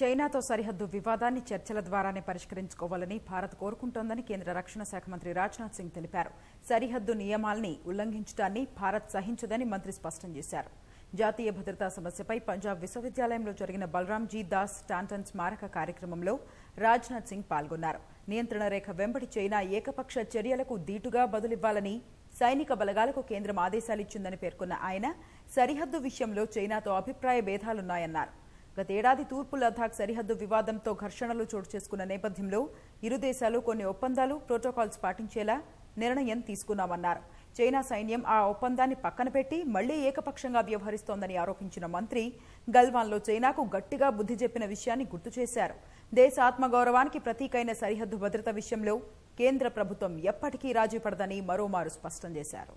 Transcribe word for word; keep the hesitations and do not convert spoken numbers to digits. చైనాతో సరిహద్దు వివాదాన్ని చర్చల ద్వారానే పరిష్కరించుకోవాలని భారత్ కోరుకుంటోందని కేంద్ర రక్షణ శాఖ మంత్రి రాజ్నాథ్ సింగ్ తెలిపారు. సరిహద్దు నియమాల్ని ఉల్లంఘించడాన్ని భారత్ సహించదని మంత్రి స్పష్టం చేశారు. జాతీయ భద్రతా సమస్యపై పంజాబ్ విశ్వవిద్యాలయంలో జరిగిన బలరాంజీ దాస్ టాంటన్ స్మారక కార్యక్రమంలో రాజ్నాథ్ సింగ్ పాల్గొన్నారు. నియంత్రణ రేఖ వెంబడి చైనా ఏకపక్ష చర్యలకు దీటుగా బదులివ్వాలని సైనిక బలగాలకు కేంద్రం ఆదేశాలిచ్చిందని పేర్కొన్న ఆయన సరిహద్దు విషయంలో చైనాతో అభిప్రాయ భేదాలున్నాయన్నారు. గతేడాది తూర్పు లద్దాఖ్ సరిహద్దు వివాదంతో ఘర్షణలు చోటు చేసుకున్న నేపథ్యంలో ఇరు దేశాలు కొన్ని ఒప్పందాలు ప్రోటోకాల్స్ పాటించేలా నిర్ణయం తీసుకున్నామన్నారు. చైనా సైన్యం ఆ ఒప్పందాన్ని పక్కన పెట్టి మళ్లీ ఏకపక్షంగా వ్యవహరిస్తోందని ఆరోపించిన మంత్రి గల్వాన్లో చైనాకు గట్టిగా బుద్ధి చెప్పిన విషయాన్ని గుర్తు చేశారు. దేశ ఆత్మగౌరవానికి ప్రతీకైన సరిహద్దు భద్రత విషయంలో కేంద్ర ప్రభుత్వం ఎప్పటికీ రాజీ పడదని మరోమారు స్పష్టం చేశారు.